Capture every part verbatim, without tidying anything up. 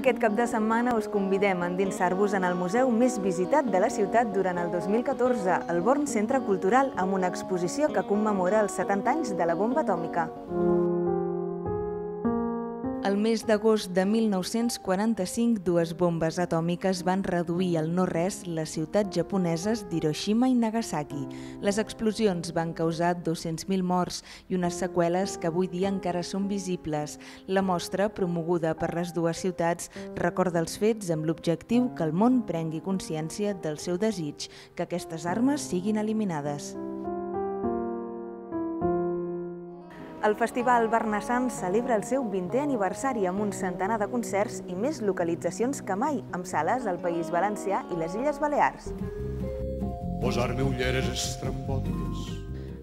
Aquest cap de setmana us convidem a endinsar-vos en el museu més visitat de la ciutat durant el dos mil catorze, el Born Centre Cultural, amb una exposició que commemora els setanta anys de la bomba atòmica. El mes d'agost de mil nou-cents quaranta-cinc, dues bombes atòmiques van reduir al no-res les ciutats japoneses d'Hiroshima i Nagasaki. Les explosions van causar dos-cents mil morts i unes seqüeles que avui dia encara són visibles. La mostra, promoguda per les dues ciutats, recorda els fets amb l'objectiu que el món prengui consciència del seu desig, que aquestes armes siguin eliminades. El Festival Barnasants celebra el seu vintè aniversari amb un centenar de concerts i més localitzacions que mai, amb sales al País Valencià i les Illes Balears. Posar-me ulleres estrambòtiques.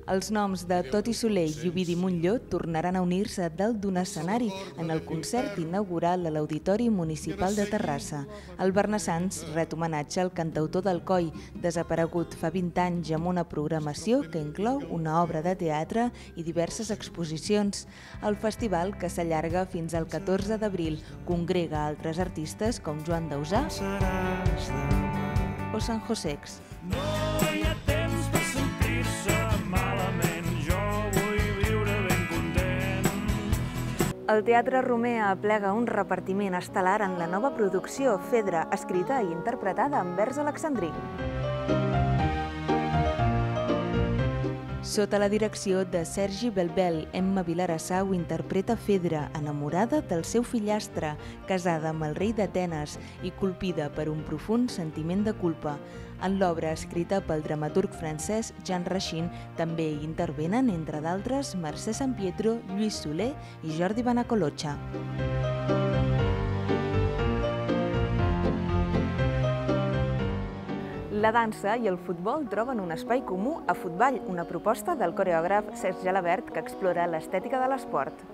Els noms de Toti Soler i Ovidi Montlló tornaran a unir-se dalt d'un escenari en el concert inaugural a l'Auditori Municipal de Terrassa. El Barnasants ret homenatge al cantautor del Coi, desaparegut fa vint anys, amb una programació que inclou una obra de teatre i diverses exposicions. El festival, que s'allarga fins al catorze d'abril, congrega altres artistes com Joan Dausà o San José X. El Teatre Romea aplega un repartiment estel·lar en la nova producció Fedra, escrita i interpretada en vers alexandrí. Sota la direcció de Sergi Belbel, Emma Vilarasau interpreta Fedra, enamorada del seu fillastre, casada amb el rei d'Atenes i colpida per un profund sentiment de culpa. En l'obra, escrita pel dramaturg francès Jean Racine, també hi intervenen, entre d'altres, Mercè San Pietro, Luis Soler i Jordi Banacolocha. La dansa i el futbol troben un espai comú a Futball, una proposta del coreògraf Cesc Gelabert que explora l'estètica de l'esport.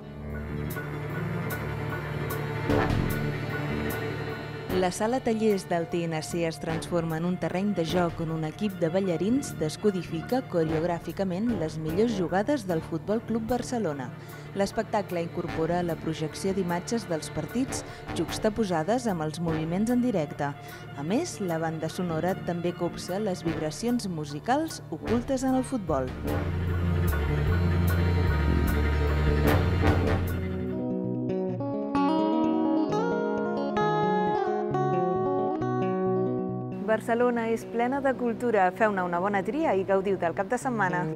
La sala tallers del T N C es transforma en un terreny de joc on un equip de ballarins descodifica coreogràficament les millors jugades del Futbol Club Barcelona. L'espectacle incorpora la projecció d'imatges dels partits juxtaposades amb els moviments en directe. A més, la banda sonora també copsa les vibracions musicals ocultes en el futbol. Barcelona és plena de cultura. Feu-ne una bona tria i gaudiu del cap de setmana.